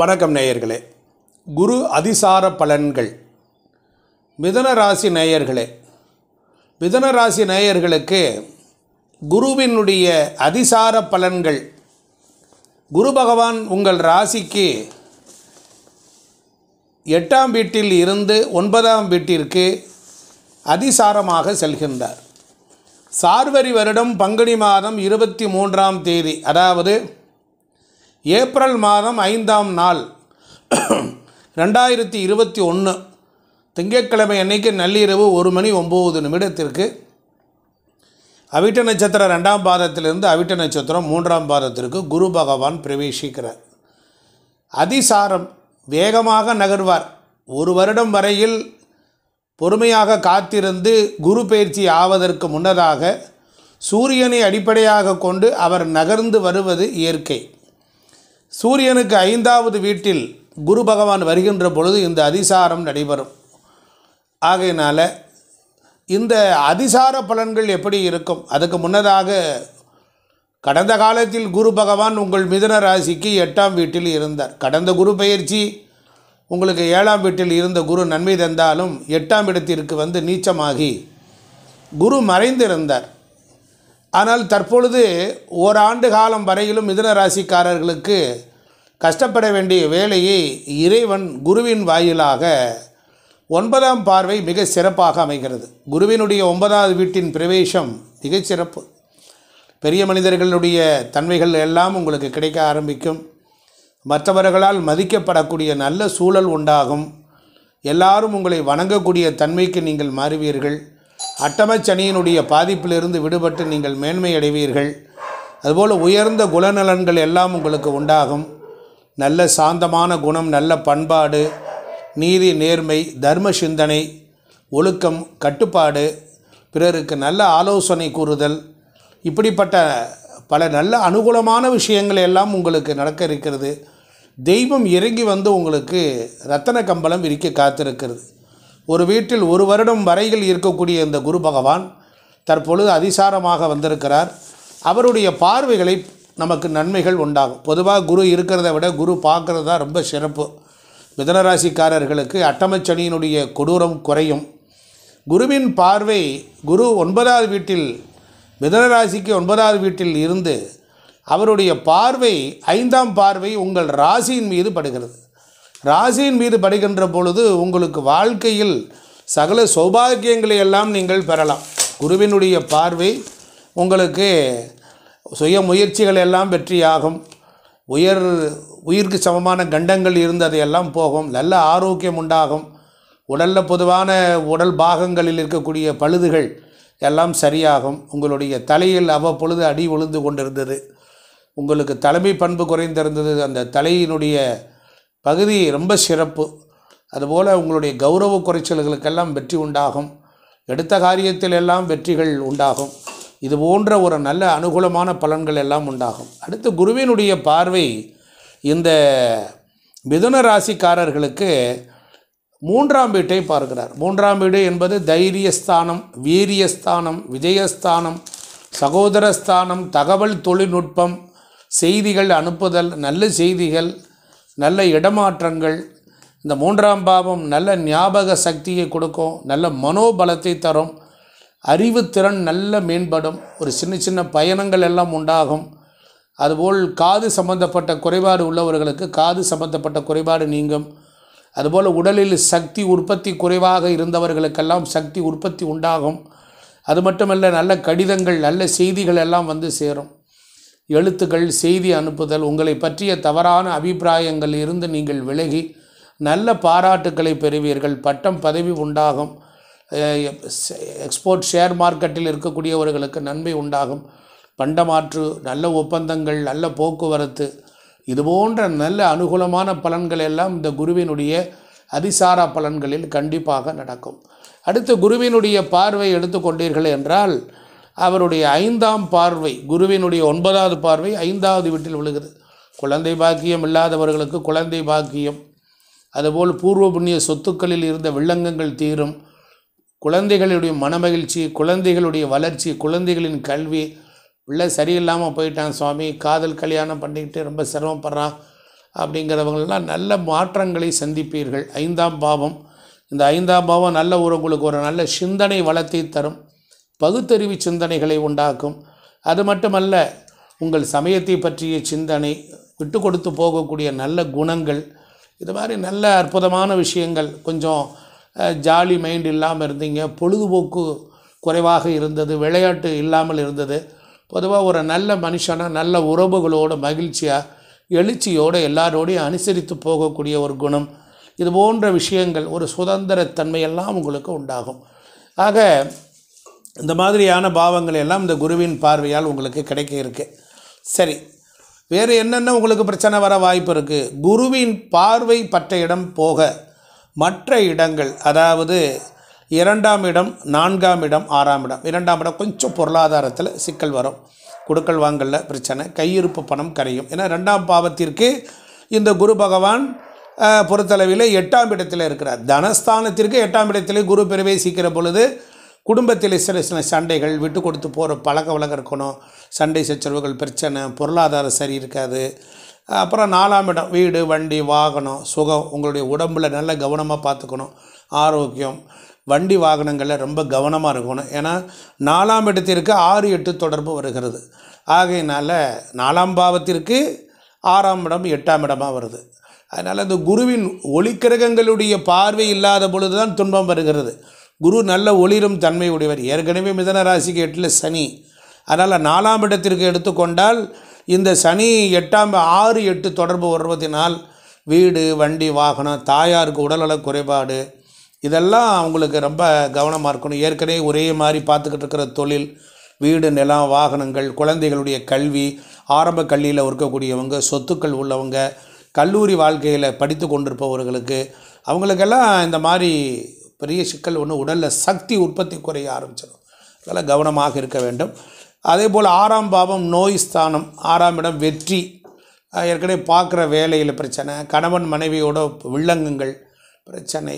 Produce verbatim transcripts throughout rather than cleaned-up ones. வணக்கம் நேயர்களே. குரு அதிசார பலன்கள் மிதுன ராசி நேயர்களே. மிதுன ராசி நேயர்களுக்கு குருவினுடைய அதிசார பலன்கள், குரு பகவான் உங்கள் ராசிக்கு எட்டாம் வீட்டில் இருந்து ஒன்பதாம் வீட்டிற்கு அதிசாரமாக செல்கின்றார். சார்வரி வருடம் பங்குனி மாதம் இருபத்தி மூன்றாம் தேதி, அதாவது ஏப்ரல் மாதம் ஐந்தாம் நாள் ரெண்டாயிரத்தி இருபத்தி ஒன்று திங்கட்கிழமை அன்னைக்கு நள்ளிரவு ஒரு மணி ஒம்பது நிமிடத்திற்கு அவிட்ட நட்சத்திரம் ரெண்டாம் பாதத்திலிருந்து அவிட்ட நட்சத்திரம் மூன்றாம் பாதத்திற்கு குரு பகவான் பிரவேசிக்கிறார். அதிசாரம் வேகமாக நகர்வார். ஒரு வருடம் வரையில் பொறுமையாக காத்திருந்து குரு பயிற்சி ஆவதற்கு முன்னதாக சூரியனை அடிப்படையாக கொண்டு அவர் நகர்ந்து வருவது இயற்கை. சூரியனுக்கு ஐந்தாவது வீட்டில் குரு பகவான் வருகின்ற பொழுது இந்த அதிசாரம் நடைபெறும். ஆகையினால் இந்த அதிசார பலன்கள் எப்படி இருக்கும்? அதுக்கு முன்னதாக கடந்த காலத்தில் குரு பகவான் உங்கள் மிதுன ராசிக்கு எட்டாம் வீட்டில் இருந்தார். கடந்த குரு பயிற்சி உங்களுக்கு ஏழாம் வீட்டில் இருந்த குரு நன்மை தந்தாலும் எட்டாம் இடத்திற்கு வந்து நீச்சமாகி குரு மறைந்திருந்தார். ஆனால் தற்பொழுது ஓராண்டு காலம் வரையிலும் மிதுன ராசிக்காரர்களுக்கு கஷ்டப்பட வேண்டிய வேலையை இறைவன் குருவின் வாயிலாக ஒன்பதாம் பார்வை மிக சிறப்பாக அமைகிறது. குருவினுடைய ஒன்பதாவது வீட்டின் பிரவேசம் மிகச் சிறப்பு. பெரிய மனிதர்களுடைய தன்மைகள் எல்லாம் உங்களுக்கு கிடைக்க ஆரம்பிக்கும். மற்றவர்களால் மதிக்கப்படக்கூடிய நல்ல சூழல் உண்டாகும். எல்லாரும் உங்களை வணங்கக்கூடிய தன்மைக்கு நீங்கள் மாறுவீர்கள். அட்டமச்சனியினுடைய பாதிப்பிலிருந்து விடுபட்டு நீங்கள் மேன்மை அடைவீர்கள். அதுபோல் உயர்ந்த குணநலன்கள் எல்லாம் உங்களுக்கு உண்டாகும். நல்ல சாந்தமான குணம், நல்ல பண்பாடு, நீதி, நேர்மை, தர்ம சிந்தனை, ஒழுக்கம், கட்டுப்பாடு, பிறருக்கு நல்ல ஆலோசனை கூறுதல், இப்படிப்பட்ட பல நல்ல அனுகூலமான விஷயங்கள் எல்லாம் உங்களுக்கு நடக்க இருக்கிறது. தெய்வம் இறங்கி வந்து உங்களுக்கு ரத்தன கம்பளம் விரிக்க காத்திருக்கிறது. ஒரு வீட்டில் ஒரு வருடம் வரையில் இருக்கக்கூடிய இந்த குரு பகவான் தற்பொழுது அதிசாரமாக வந்திருக்கிறார். அவருடைய பார்வைகளை நமக்கு நன்மைகள் உண்டாகும். பொதுவாக குரு இருக்கிறத விட குரு பார்க்குறது தான் ரொம்ப சிறப்பு. மிதுனராசிக்காரர்களுக்கு அட்டமச்சனியினுடைய கொடூரம் குறையும். குருவின் பார்வை, குரு ஒன்பதாவது வீட்டில் மிதுனராசிக்கு ஒன்பதாவது வீட்டில் இருந்து அவருடைய பார்வை ஐந்தாம் பார்வை உங்கள் ராசியின் மீது படுகிறது. ராசியின் மீது படுகின்ற பொழுது உங்களுக்கு வாழ்க்கையில் சகல சௌபாகியங்களை எல்லாம் நீங்கள் பெறலாம். குருவினுடைய பார்வை உங்களுக்கு சுய முயற்சிகள் எல்லாம் வெற்றியாகும். உயர் உயிருக்கு சமமான கண்டங்கள் இருந்ததையெல்லாம் போகும். நல்ல ஆரோக்கியம் உண்டாகும். உடலில் பொதுவான உடல் பாகங்களில் இருக்கக்கூடிய பழுதுகள் எல்லாம் சரியாகும். உங்களுடைய தலையில் அவ்வப்பொழுது அடி விழுந்து கொண்டிருந்தது. உங்களுக்கு தலைமை பண்பு குறைந்திருந்தது. அந்த தலையினுடைய பகுதி ரொம்ப சிறப்பு. அதுபோல் உங்களுடைய கௌரவ குறைச்சல்களுக்கெல்லாம் வெற்றி உண்டாகும். எடுத்த காரியத்தில் எல்லாம் வெற்றிகள் உண்டாகும். இது போன்ற ஒரு நல்ல அனுகூலமான பலன்கள் எல்லாம் உண்டாகும். அடுத்து குருவினுடைய பார்வை இந்த மிதுன ராசிக்காரர்களுக்கு மூன்றாம் வீட்டை பார்க்கிறார். மூன்றாம் வீடு என்பது தைரியஸ்தானம், வீரியஸ்தானம், விஜயஸ்தானம், சகோதரஸ்தானம், தகவல் தொழில்நுட்பம், செய்திகள் அனுப்புதல், நல்ல செய்திகள், நல்ல இடமாற்றங்கள். இந்த மூன்றாம் பாவம் நல்ல ஞாபக சக்தியை கொடுக்கும், நல்ல மனோபலத்தை தரும், அறிவுத்திறன் நல்ல மேம்படும், ஒரு சின்ன சின்ன பயணங்கள் எல்லாம் உண்டாகும். அதுபோல் காது சம்பந்தப்பட்ட குறைபாடு உள்ளவர்களுக்கு காது சம்பந்தப்பட்ட குறைபாடு நீங்கும். அதுபோல் உடலில் சக்தி உற்பத்தி குறைவாக இருந்தவர்களுக்கெல்லாம் சக்தி உற்பத்தி உண்டாகும். அது மட்டுமல்ல, நல்ல கடிதங்கள், நல்ல செய்திகள் எல்லாம் வந்து சேரும். எழுத்துக்கள், செய்தி அனுப்புதல், உங்களை பற்றிய தவறான அபிப்பிராயங்கள் இருந்து நீங்கள் விலகி நல்ல பாராட்டுக்களை பெறுவீர்கள். பட்டம் பதவி உண்டாகும். எக்ஸ்போர்ட் ஷேர் மார்க்கெட்டில் இருக்கக்கூடியவர்களுக்கு நன்மை உண்டாகும். பண்டமாற்று, நல்ல ஒப்பந்தங்கள், நல்ல போக்குவரத்து, இதுபோன்ற நல்ல அனுகூலமான பலன்கள் எல்லாம் இந்த குருவினுடைய அதிசார பலன்களில் கண்டிப்பாக நடக்கும். அடுத்து குருவினுடைய பார்வை எடுத்துக்கொண்டீர்கள் என்றால் அவருடைய ஐந்தாம் பார்வை, குருவினுடைய ஒன்பதாவது பார்வை ஐந்தாவது வீட்டில் விழுகிறது. குழந்தை பாக்கியம் இல்லாதவர்களுக்கு குழந்தை பாக்கியம், அதுபோல் பூர்வ புண்ணிய சொத்துக்களில் இருந்த வில்லங்கங்கள் தீரும். குழந்தைகளுடைய மனமகிழ்ச்சி, குழந்தைகளுடைய வளர்ச்சி, குழந்தைகளின் கல்வி. பிள்ளை சரியில்லாமல் போயிட்டான் சுவாமி, காதல் கல்யாணம் பண்ணிக்கிட்டு ரொம்ப சிரமப்படுறான், அப்படிங்கறவங்கலாம் நல்ல மாற்றங்களை சந்திப்பீர்கள். ஐந்தாம் பாவம், இந்த ஐந்தாம் பாவம் நல்ல உங்களுக்கு ஒரு நல்ல சிந்தனை வளத்தை தரும், பகுத்தறிவு சிந்தனைகளை உண்டாக்கும். அது மட்டுமல்ல, உங்கள் சமயத்தை பற்றிய சிந்தனை, விட்டு கொடுத்து போகக்கூடிய நல்ல குணங்கள், இது மாதிரி நல்ல அற்புதமான விஷயங்கள். கொஞ்சம் ஜாலி மைண்ட் இல்லாமல் இருந்தீங்க, பொழுதுபோக்கு குறைவாக இருந்தது, விளையாட்டு இல்லாமல் இருந்தது. பொதுவாக ஒரு நல்ல மனுஷனாக நல்ல உறவுகளோடு மகிழ்ச்சியாக எழுச்சியோடு எல்லாரோடையும் அனுசரித்து போகக்கூடிய ஒரு குணம், இது போன்ற விஷயங்கள், ஒரு சுதந்திரத்தன்மையெல்லாம் உங்களுக்கு உண்டாகும். ஆக இந்த மாதிரியான பாவங்கள் எல்லாம் இந்த குருவின் பார்வையால் உங்களுக்கு கிடைக்க இருக்குது. சரி, வேறு என்னென்ன உங்களுக்கு பிரச்சனை வர வாய்ப்பு இருக்குது? குருவின் பார்வை பட்ட இடம் போக மற்ற இடங்கள், அதாவது இரண்டாம் இடம், நான்காம் இடம், ஆறாம் இடம், இரண்டாம் இடம் கொஞ்சம் பொருளாதாரத்தில் சிக்கல் வரும், கொடுக்கல் வாங்கல பிரச்சனை, கையிருப்பு பணம் கரையும். ஏன்னா ரெண்டாம் பாவத்திற்கு இந்த குரு பகவான் பொறுத்தளவில் எட்டாம் இடத்தில் இருக்கிறார். தனஸ்தானத்திற்கு எட்டாம் இடத்திலே குரு பிரவேசிக்கிற பொழுது குடும்பத்தில் சில சில சண்டைகள், விட்டு கொடுத்து போகிற பழக்க வழக்கம் இருக்கணும், சண்டை சச்சரவுகள், பிரச்சனை, பொருளாதாரம் சரி இருக்காது. அப்புறம் நாலாம் இடம் வீடு, வண்டி, வாகனம், சுகம், உங்களுடைய உடம்பில் நல்ல கவனமாக பார்த்துக்கணும், ஆரோக்கியம், வண்டி வாகனங்களில் ரொம்ப கவனமாக இருக்கணும். ஏன்னா நாலாம் இடத்திற்கு ஆறு எட்டு தொடர்பு வருகிறது. ஆகையினால் நாலாம் பாவத்திற்கு ஆறாம் இடம் எட்டாம் இடமாக வருது. அதனால் இந்த குருவின் ஒளிக்கிரகங்களுடைய பார்வை இல்லாத பொழுது தான் துன்பம் வருகிறது. குரு நல்ல ஒளிரும் தன்மை உடையவர். ஏற்கனவே மிதன ராசிக்கு எட்டில் சனி, அதனால் நாலாம் இடத்திற்கு எடுத்துக்கொண்டால் இந்த சனி எட்டாம் ஆறு எட்டு தொடர்பு வருவதனால் வீடு, வண்டி, வாகனம், தாயாருக்கு உடல்நல குறைபாடு, இதெல்லாம் அவங்களுக்கு ரொம்ப கவனமாக இருக்கணும். ஏற்கனவே ஒரே மாதிரி பார்த்துக்கிட்டு இருக்கிற தொழில், வீடு, நிலம், வாகனங்கள், குழந்தைகளுடைய கல்வி, ஆரம்ப கல்வியில் இருக்கக்கூடியவங்க, சொத்துக்கள் உள்ளவங்க, கல்லூரி வாழ்க்கையில் படித்து கொண்டிருப்பவர்களுக்கு, அவங்களுக்கெல்லாம் இந்த மாதிரி பெரிய சிக்கல் ஒன்று, உடலில் சக்தி உற்பத்தி குறைய ஆரம்பிச்சிடும். அதெல்லாம் கவனமாக இருக்க வேண்டும். அதே போல் ஆறாம் பாவம் நோய் ஸ்தானம், ஆறாம் இடம் வெற்றி, ஏற்கனவே பார்க்குற வேலையில் பிரச்சனை, கணவன் மனைவியோட வில்லங்கங்கள், பிரச்சனை,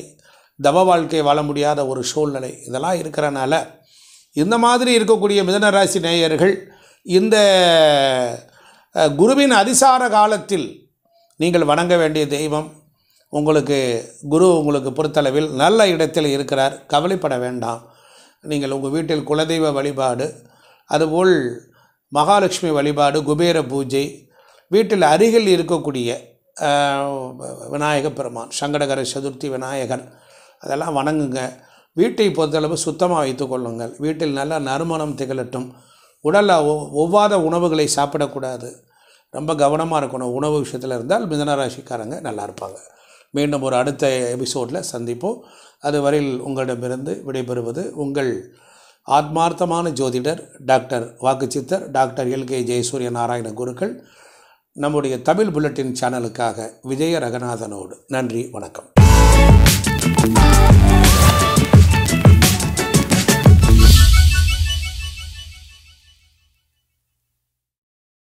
தவ வாழ்க்கை வாழ முடியாத ஒரு சூழ்நிலை, இதெல்லாம் இருக்கிறனால இந்த மாதிரி இருக்கக்கூடிய மிதுன ராசி நேயர்கள் இந்த குருவின் அதிசார காலத்தில் நீங்கள் வணங்க வேண்டிய தெய்வம் உங்களுக்கு குரு உங்களுக்கு பொறுத்தளவில் நல்ல இடத்தில் இருக்கிறார். கவலைப்பட வேண்டாம். நீங்கள் உங்கள் வீட்டில் குலதெய்வ வழிபாடு, அதுபோல் மகாலட்சுமி வழிபாடு, குபேர பூஜை, வீட்டில் அருகில் இருக்கக்கூடிய விநாயகப் பெருமான், சங்கடகர சதுர்த்தி விநாயகர், அதெல்லாம் வணங்குங்க. வீட்டை பொறுத்தளவு சுத்தமாக வைத்து கொள்ளுங்கள். வீட்டில் நல்ல நறுமணம் திகழட்டும். உடலில் ஒவ்வாத உணவுகளை சாப்பிடக்கூடாது, ரொம்ப கவனமாக இருக்கணும். உணவு விஷயத்தில் இருந்தால் மிதுன ராசிக்காரங்க நல்லா இருப்பாங்க. மீண்டும் ஒரு அடுத்த எபிசோடில் சந்திப்போம். அதுவரையில் உங்களிடமிருந்து விடைபெறுவது உங்கள் ஆத்மார்த்தமான ஜோதிடர் டாக்டர் வாக்குச்சித்தர், doctor L K Jayasuriya Narayana Gurukkal, நம்முடைய தமிழ் புல்லட்டின் சேனலுக்காக விஜய ரகநாதனோடு. நன்றி, வணக்கம்.